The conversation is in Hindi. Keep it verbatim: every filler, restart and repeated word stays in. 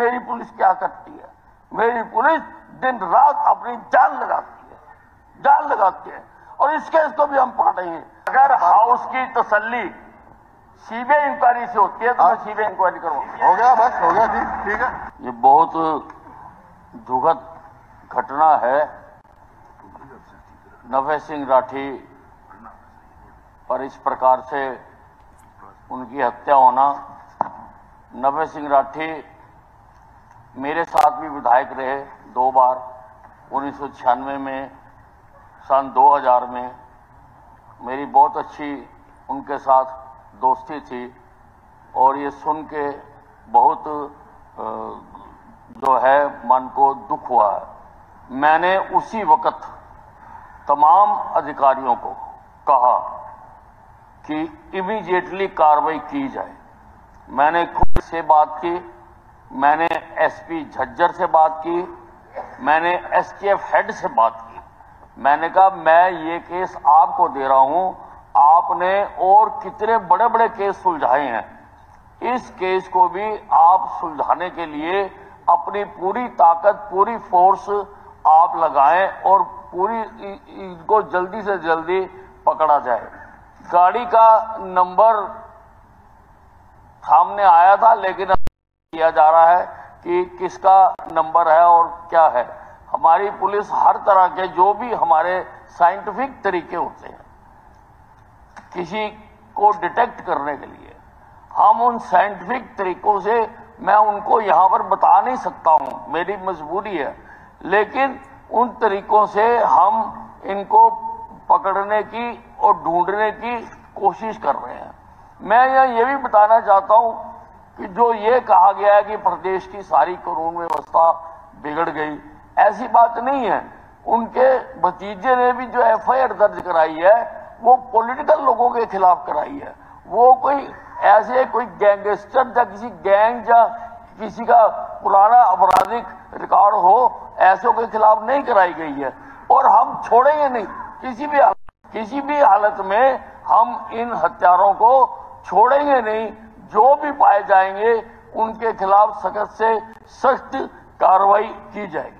मेरी पुलिस क्या करती है? मेरी पुलिस दिन रात अपनी जान लगाती है, जान लगाती है। और इस केस को भी हम पढ़ेंगे। अगर हाउस की तसल्ली सीबीआई इंक्वायरी से होती है तो मैं सीबीआई इंक्वायरी करूंगा। हो गया, बस हो गया, ठीक ठीक है। ये बहुत दुखद घटना है। नवेश सिंह राठी पर इस प्रकार से उनकी हत्या होना। नवेश सिंह राठी मेरे साथ भी विधायक रहे दो बार, उन्नीस सौ छियानवे में, सन दो हज़ार में। मेरी बहुत अच्छी उनके साथ दोस्ती थी और ये सुन के बहुत जो है मन को दुख हुआ है। मैंने उसी वक्त तमाम अधिकारियों को कहा कि इमीडिएटली कार्रवाई की जाए। मैंने खुद से बात की, मैंने एसपी झज्जर से बात की, मैंने एस के एफ हेड से बात की। मैंने कहा मैं ये केस आपको दे रहा हूं, आपने और कितने बड़े बड़े केस सुलझाए हैं, इस केस को भी आप सुलझाने के लिए अपनी पूरी ताकत, पूरी फोर्स आप लगाएं और पूरी इनको जल्दी से जल्दी पकड़ा जाए। गाड़ी का नंबर सामने आया था लेकिन किया जा रहा है कि किसका नंबर है और क्या है। हमारी पुलिस हर तरह के जो भी हमारे साइंटिफिक तरीके होते हैं किसी को डिटेक्ट करने के लिए, हम उन साइंटिफिक तरीकों से, मैं उनको यहां पर बता नहीं सकता हूं, मेरी मजबूरी है, लेकिन उन तरीकों से हम इनको पकड़ने की और ढूंढने की कोशिश कर रहे हैं। मैं यह ये भी बताना चाहता हूं कि जो ये कहा गया है कि प्रदेश की सारी कानून व्यवस्था बिगड़ गई, ऐसी बात नहीं है। उनके भतीजे ने भी जो एफ आई आर दर्ज कराई है वो पॉलिटिकल लोगों के खिलाफ कराई है। वो कोई ऐसे कोई गैंगस्टर या किसी गैंग या किसी का पुराना आपराधिक रिकॉर्ड हो, ऐसों के खिलाफ नहीं कराई गई है। और हम छोड़ेंगे नहीं, किसी भी किसी भी हालत में हम इन हत्यारों को छोड़ेंगे नहीं। जो भी पाए जाएंगे उनके खिलाफ सख्त से सख्त कार्रवाई की जाएगी।